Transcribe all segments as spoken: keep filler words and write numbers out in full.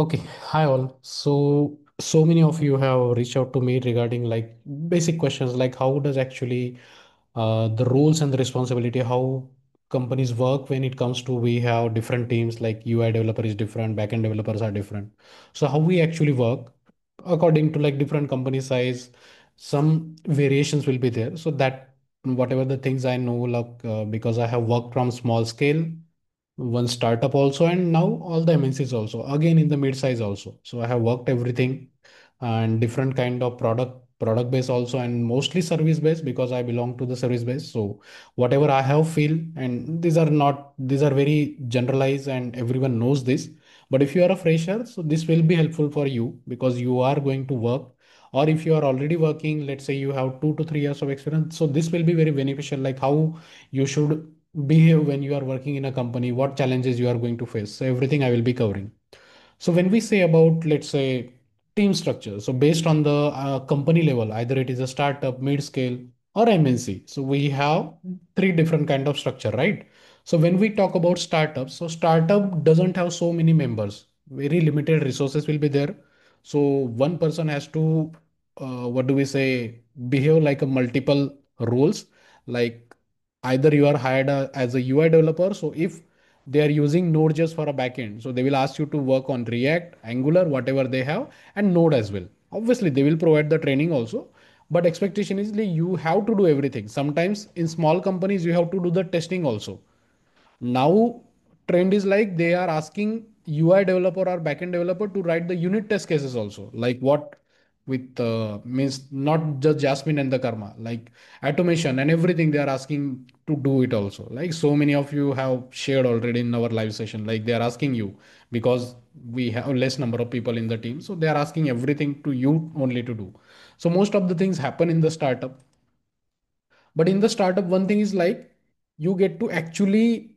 Okay, hi all. So, so many of you have reached out to me regarding like basic questions like how does actually uh, the roles and the responsibility, how companies work when it comes to we have different teams like U I developer is different, backend developers are different. So how we actually work according to like different company size, some variations will be there. So that whatever the things I know, like uh, because I have worked from small scale one startup also, and now all the M N Cs also, again in the mid size also. So I have worked everything and different kind of product product base also, and mostly service base because I belong to the service base. So whatever I have feel, and these are not these are very generalized and everyone knows this, but if you are a fresher, so this will be helpful for you because you are going to work, or if you are already working, let's say you have two to three years of experience, so this will be very beneficial, like how you should behave when you are working in a company, what challenges you are going to face. So everything I will be covering. So when we say about, let's say, team structure, so based on the uh, company level, either it is a startup, mid scale, or M N C. So we have three different kind of structure, right? So when we talk about startups, so startup doesn't have so many members, very limited resources will be there. So one person has to, uh, what do we say, behave like a multiple roles, like either you are hired uh, as a U I developer. So if they are using NodeJS for a backend, so they will ask you to work on React, Angular, whatever they have, and Node as well. Obviously, they will provide the training also, but expectation is like you have to do everything. Sometimes in small companies, you have to do the testing also. Now, trend is like they are asking U I developer or backend developer to write the unit test cases also, like what with uh, means not just Jasmine and the Karma, like automation and everything they are asking to do it also. Like so many of you have shared already in our live session, like they are asking you because we have less number of people in the team. So they are asking everything to you only to do. So most of the things happen in the startup. But in the startup, one thing is like you get to actually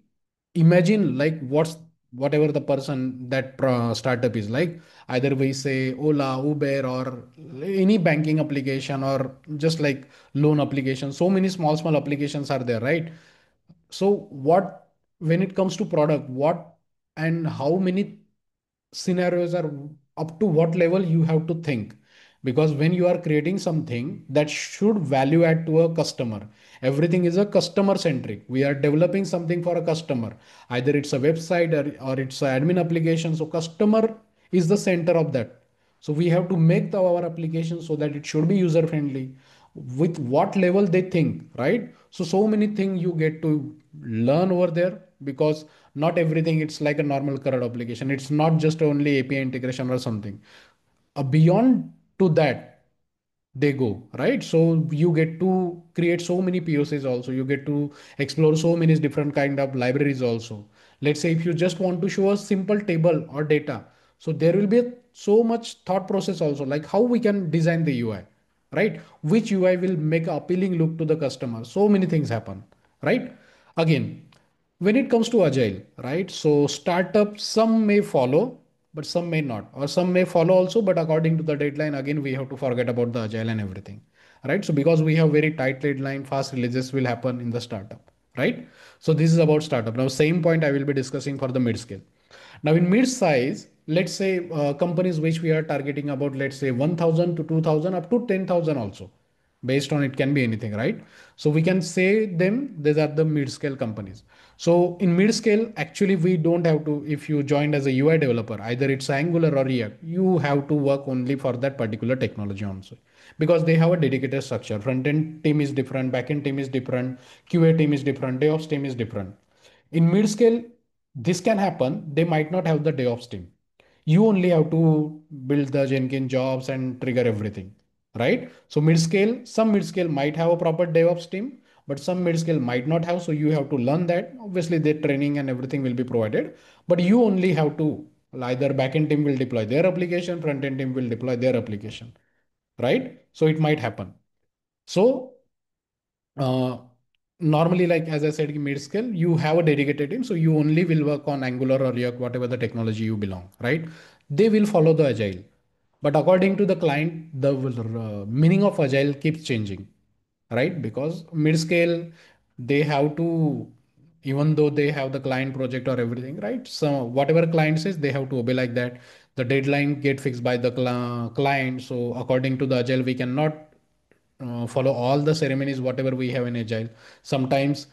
imagine like what's whatever the person that pro- startup is like. Either we say Ola, Uber, or any banking application, or just like loan application. So many small, small applications are there, right? So what when it comes to product, what and how many scenarios are up to what level you have to think, because when you are creating something that should value add to a customer, everything is a customer centric. We are developing something for a customer, either it's a website or, or it's an admin application. So customer is the center of that. So we have to make the, our application so that it should be user friendly with what level they think, right? So, so many things you get to learn over there, because not everything it's like a normal current application. It's not just only A P I integration or something. Uh, beyond to that, they go, right? So you get to create so many P O Cs also. You get to explore so many different kind of libraries also. Let's say if you just want to show a simple table or data, so there will be so much thought process also, like how we can design the U I, right? Which U I will make a appealing look to the customer. So many things happen, right? Again, when it comes to agile, right? So startup, some may follow, but some may not, or some may follow also, but according to the deadline, again, we have to forget about the agile and everything, right? So because we have very tight deadline, fast releases will happen in the startup, right? So this is about startup. Now, same point I will be discussing for the mid scale. Now in mid size, let's say uh, companies which we are targeting about, let's say one thousand to two thousand up to ten thousand also, based on it can be anything, right? So we can say them, these are the mid scale companies. So in mid scale, actually we don't have to, if you joined as a U I developer, either it's Angular or React, you have to work only for that particular technology also, because they have a dedicated structure. Front end team is different, back end team is different, Q A team is different, DevOps team is different. In mid scale, this can happen. They might not have the DevOps team. You only have to build the Jenkins jobs and trigger everything, right? So mid scale, some mid scale might have a proper DevOps team, but some mid scale might not have. So you have to learn that. Obviously, their training and everything will be provided, but you only have to either backend team will deploy their application, front end team will deploy their application, right? So it might happen. So uh, normally, like as I said, mid scale, you have a dedicated team, so you only will work on Angular or React, whatever the technology you belong, right? They will follow the agile, but according to the client, the uh, meaning of agile keeps changing, right? Because mid scale, they have to, even though they have the client project or everything, right? So whatever client says, they have to obey like that. the deadline get fixed by the client. So according to the Agile, we cannot uh, follow all the ceremonies, whatever we have in Agile. Sometimes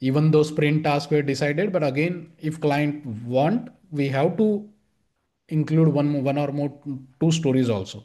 even those sprint tasks were decided, but again, if client want, we have to include one, one or more, two stories also,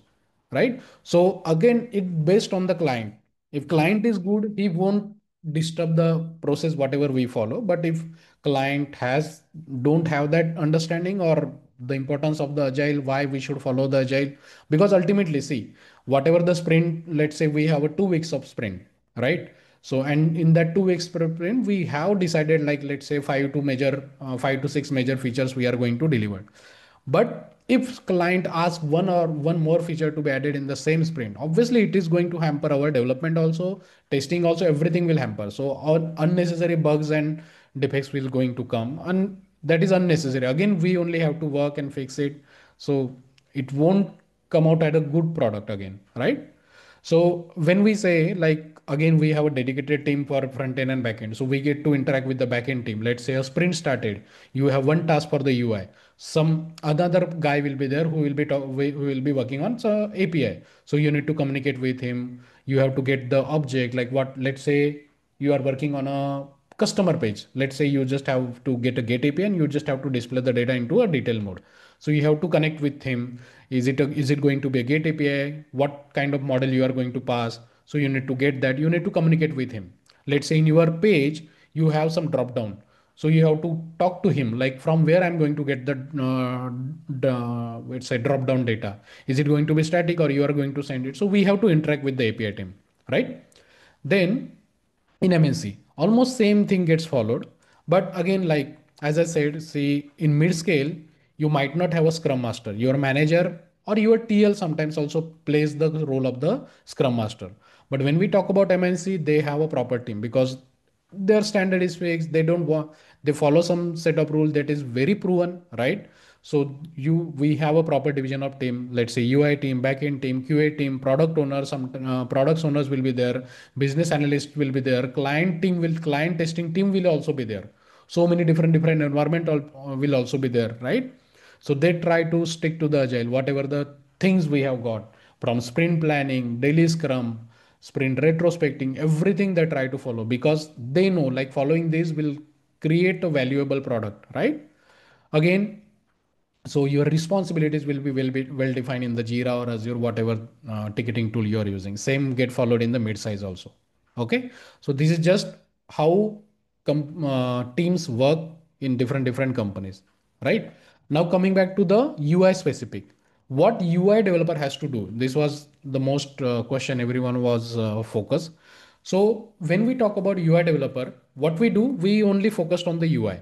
right? So again, it based on the client. If client is good, he won't disturb the process, whatever we follow. But if client has, don't have that understanding or the importance of the Agile, why we should follow the Agile, because ultimately, see, whatever the sprint, let's say we have a two weeks of sprint, right? So, and in that two weeks sprint, we have decided, like, let's say five to major, uh, five to six major features we are going to deliver. But if client asks one or one more feature to be added in the same sprint, obviously it is going to hamper our development also, testing also, everything will hamper. So all unnecessary bugs and defects will going to come, and that is unnecessary. Again, we only have to work and fix it. So it won't come out at a good product again, right? So when we say, like, again, we have a dedicated team for front end and back end. So we get to interact with the back end team. Let's say a sprint started. You have one task for the U I. Some another guy will be there who will be who will be working on some A P I. So you need to communicate with him. You have to get the object, like what, let's say you are working on a customer page. Let's say you just have to get a GET A P I and you just have to display the data into a detail mode. So you have to connect with him. Is it a, is it going to be a GET A P I? What kind of model you are going to pass? So you need to get that. You need to communicate with him. Let's say in your page, you have some drop down. So you have to talk to him, like from where I'm going to get the, uh, the let's say drop down data. Is it going to be static or you are going to send it? So we have to interact with the A P I team, right? Then in M N C, almost same thing gets followed. But again, like, as I said, see, in mid scale, you might not have a scrum master. Your manager or your T L sometimes also plays the role of the scrum master. But when we talk about M N C, they have a proper team because their standard is fixed. They don't want, they follow some set of rule that is very proven, right? So you, we have a proper division of team. Let's say U I team, backend team, Q A team, product owner, some uh, products owners will be there. Business analyst will be there. Client team will, client testing team will also be there. So many different, different environment will also be there, right? So they try to stick to the Agile, whatever the things we have got from sprint planning, daily scrum, sprint retrospecting, everything they try to follow because they know, like, following this will create a valuable product, right? Again, so your responsibilities will be well, well defined in the Jira or Azure, whatever uh, ticketing tool you are using. Same get followed in the mid-size also. Okay. So this is just how com uh, teams work in different, different companies, right? Now coming back to the U I specific, what U I developer has to do. This was the most uh, question everyone was uh, focused. So when we talk about U I developer, what we do, we only focused on the U I.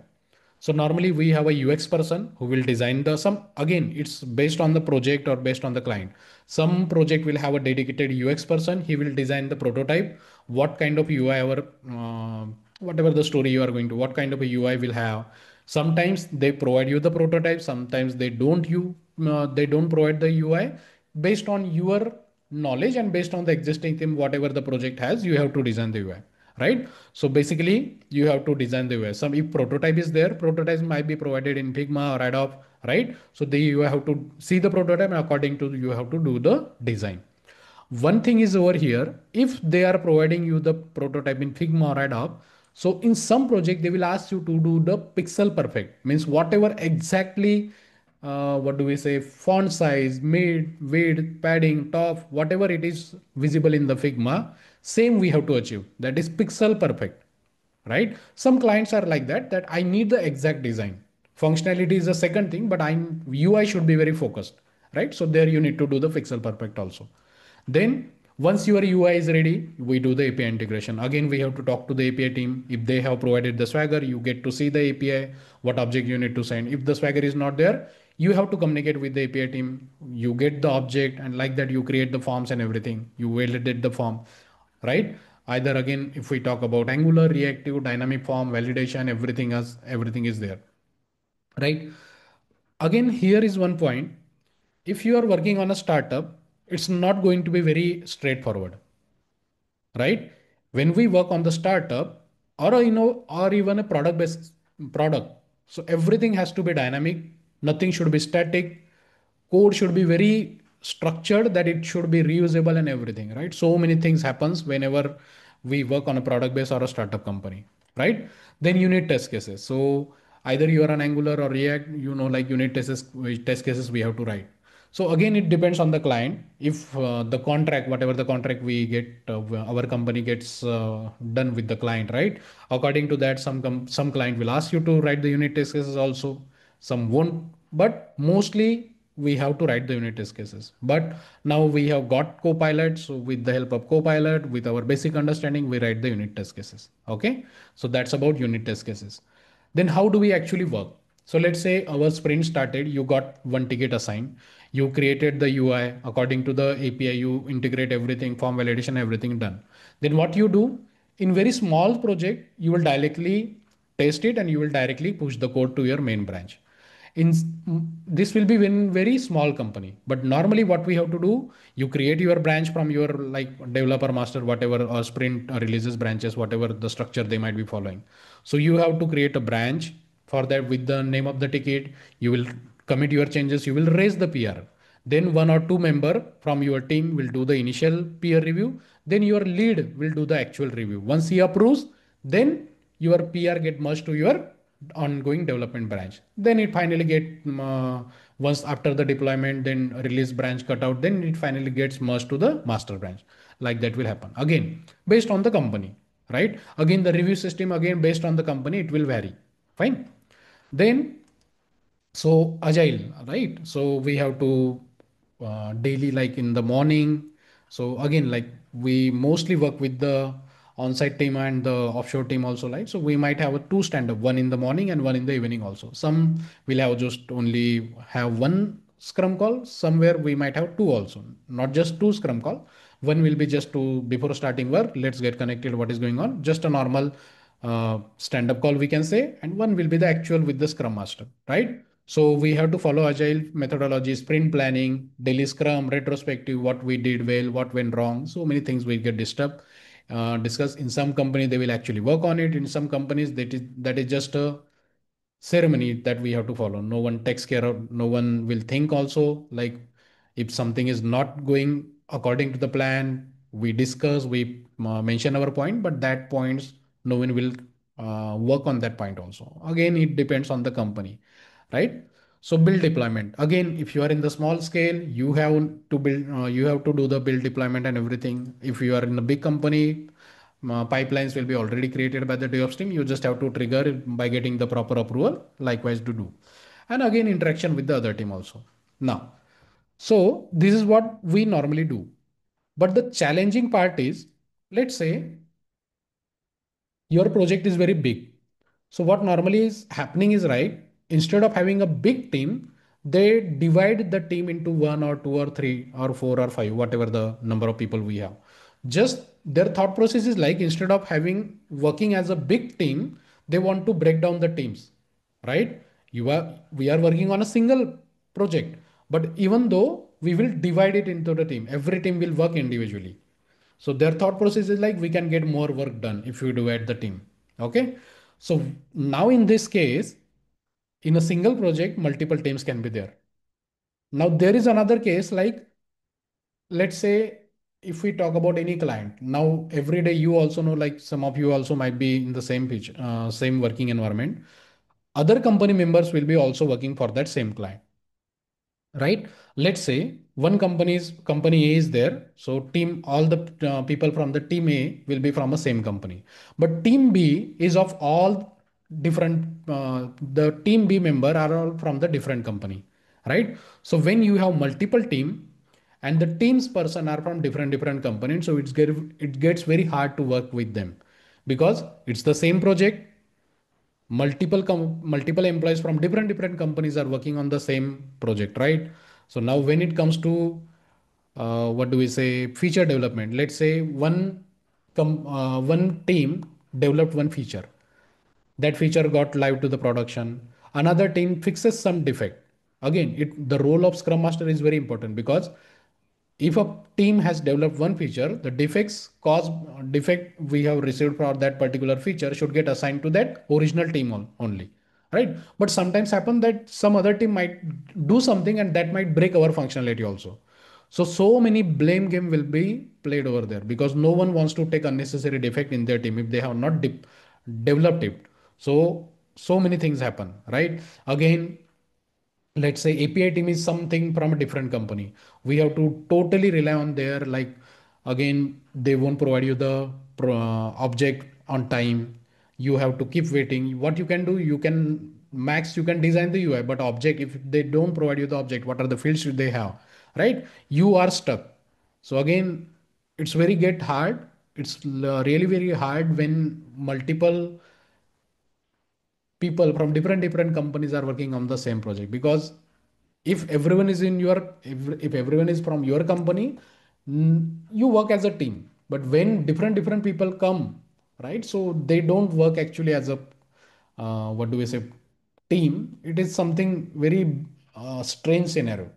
So normally we have a U X person who will design the some, again, it's based on the project or based on the client. Some project will have a dedicated U X person. He will design the prototype. What kind of U I or uh, whatever the story you are going to, what kind of a U I will have. Sometimes they provide you the prototype. Sometimes they don't you, uh, they don't provide the U I based on your knowledge and based on the existing thing, whatever the project has, you have to design the U I, right? So basically you have to design the U I. Some if prototype is there, prototypes might be provided in Figma or Adobe, right? So they, you have to see the prototype and according to you have to do the design. One thing is over here, if they are providing you the prototype in Figma or Adobe, so in some project, they will ask you to do the pixel perfect, means whatever exactly, uh, what do we say, font size, mid, width, padding, top, whatever it is visible in the Figma, same we have to achieve. That is pixel perfect, right? Some clients are like that, that I need the exact design. Functionality is the second thing, but I'm U I should be very focused, right? So there you need to do the pixel perfect also. Then once your U I is ready, we do the A P I integration. Again, we have to talk to the A P I team. If they have provided the Swagger, you get to see the A P I, what object you need to send. If the Swagger is not there, you have to communicate with the A P I team. You get the object and like that, you create the forms and everything. You validate the form, right? Either again, if we talk about Angular, reactive, dynamic form, validation, everything else, everything is there, right? Again, here is one point. If you are working on a startup, it's not going to be very straightforward, right? When we work on the startup or, you know, or even a product based product. So everything has to be dynamic. Nothing should be static. code should be very structured, that it should be reusable and everything, right? So many things happens whenever we work on a product base or a startup company, right? Then you need test cases. So either you are on Angular or React, you know, like you need test cases we have to write. So again, it depends on the client. If uh, the contract, whatever the contract we get, uh, our company gets uh, done with the client, right? According to that, some some client will ask you to write the unit test cases also, some won't, but mostly we have to write the unit test cases. But now we have got Copilot. So with the help of Copilot, with our basic understanding, we write the unit test cases, okay? So that's about unit test cases. Then how do we actually work? So let's say our sprint started, you got one ticket assigned, you created the U I according to the A P I, you integrate everything, form validation, everything done. Then what you do in very small project, you will directly test it and you will directly push the code to your main branch. In this will be in very small company, but normally what we have to do, you create your branch from your like developer master, whatever, or sprint or releases branches, whatever the structure they might be following. So you have to create a branch for that with the name of the ticket, you will commit your changes, you will raise the P R. Then one or two member from your team will do the initial peer review. Then your lead will do the actual review. Once he approves, then your P R get merged to your ongoing development branch. Then it finally get, uh, once after the deployment, then release branch cut out, then it finally gets merged to the master branch. Like that will happen again, based on the company, right? Again, the review system, again, based on the company, it will vary. Fine. Then, so agile, right? So we have to uh, daily, like in the morning. So again, like we mostly work with the on-site team and the offshore team also, like, so we might have a two stand-up, one in the morning and one in the evening also. Some will have just only have one scrum call. Somewhere we might have two also, not just two scrum call. One will be just to before starting work, let's get connected, what is going on, just a normal Uh, stand-up call we can say, and one will be the actual with the Scrum Master, right? So we have to follow agile methodology, sprint planning, daily Scrum, retrospective, what we did well, what went wrong. So many things will get disturbed, uh, discussed. In some company, they will actually work on it. In some companies, that is, that is just a ceremony that we have to follow. No one takes care of, no one will think also, like if something is not going according to the plan, we discuss, we uh, mention our point, but that points, no one will uh, work on that point also. Again, it depends on the company, right? So build deployment. Again, if you are in the small scale, you have to build, uh, you have to do the build deployment and everything. If you are in a big company, uh, pipelines will be already created by the DevOps team. You just have to trigger it by getting the proper approval, likewise to do. And again, interaction with the other team also. Now, so this is what we normally do. But the challenging part is, let's say, your project is very big. So what normally is happening is, right, instead of having a big team, they divide the team into one or two or three or four or five, whatever the number of people we have. Just their thought process is like, instead of having working as a big team, they want to break down the teams, right? You are, we are working on a single project, but even though we will divide it into the team, every team will work individually. So their thought process is like, we can get more work done if we divide the team. Okay. So now in this case, in a single project, multiple teams can be there. Now there is another case, like, let's say if we talk about any client now, every day, you also know, like some of you also might be in the same pitch, uh, same working environment. Other company members will be also working for that same client, right? Let's say one company's company A is there. So team, all the uh, people from the team A will be from the same company, but team B is of all different, uh, the team B member are all from the different company, right? So when you have multiple team and the teams person are from different, different companies. So it's get, it gets very hard to work with them because it's the same project. Multiple com multiple employees from different different companies are working on the same project, right? So now when it comes to uh, what do we say, feature development, let's say one com uh, one team developed one feature, that feature got live to the production, another team fixes some defect. Again, it the role of Scrum Master is very important, because if a team has developed one feature, the defects cause defect we have received for that particular feature should get assigned to that original team only, right? But sometimes happen that some other team might do something and that might break our functionality also. So, so many blame game will be played over there because no one wants to take unnecessary defect in their team if they have not de- developed it. So, so many things happen, right? Again, let's say A P I team is something from a different company. We have to totally rely on their, like, again, they won't provide you the uh, object on time. You have to keep waiting. What you can do, you can max, you can design the U I, but object, if they don't provide you the object, what are the fields they have, right? You are stuck. So again, it's very get hard. It's really very hard when multiple people from different different companies are working on the same project, because if everyone is in your, if, if everyone is from your company, you work as a team. But when different different people come, right? So they don't work actually as a, uh, what do we say, team. It is something very uh, strange scenario.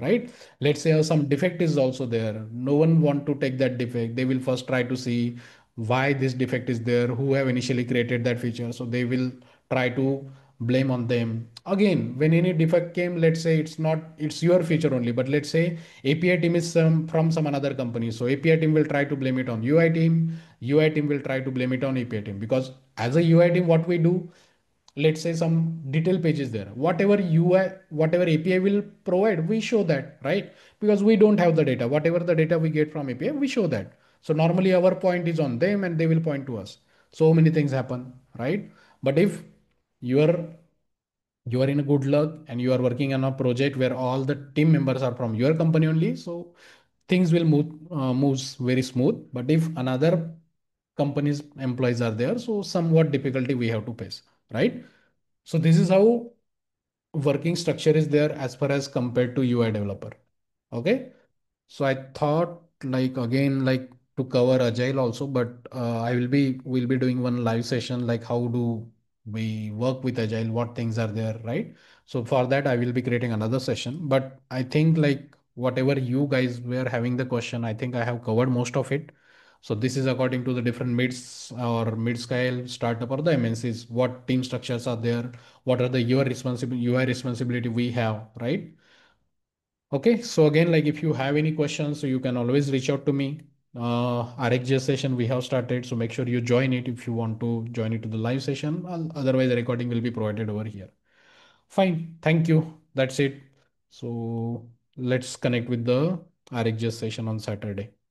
Right? Let's say some defect is also there. No one want to take that defect. They will first try to see why this defect is there, who have initially created that feature. So they will try to blame on them. Again, when any defect came, let's say it's not, it's your feature only, but let's say A P I team is some, from some another company. So A P I team will try to blame it on U I team. U I team will try to blame it on A P I team, because as a U I team, what we do, let's say some detail pages there, whatever U I, whatever A P I will provide, we show that, right? Because we don't have the data, whatever the data we get from A P I, we show that. So normally our point is on them and they will point to us. So many things happen, right? But if you are, you are in a good luck and you are working on a project where all the team members are from your company only, so things will move, uh, moves very smooth. But if another company's employees are there, so somewhat difficulty we have to face. Right? So this is how working structure is there as far as compared to U I developer. Okay. So I thought, like, again, like to cover Agile also, but uh, I will be, we'll be doing one live session, like how do we work with Agile? What things are there, right? So for that, I will be creating another session, but I think like whatever you guys were having the question, I think I have covered most of it. So this is according to the different mids or mid-scale startup or the M N Cs, what team structures are there, what are the U I responsibility, U I responsibility we have, right? Okay, so again, like if you have any questions, so you can always reach out to me. Uh, R X J session we have started, so make sure you join it if you want to join it to the live session. Otherwise, the recording will be provided over here. Fine, thank you. That's it. So let's connect with the R X J session on Saturday.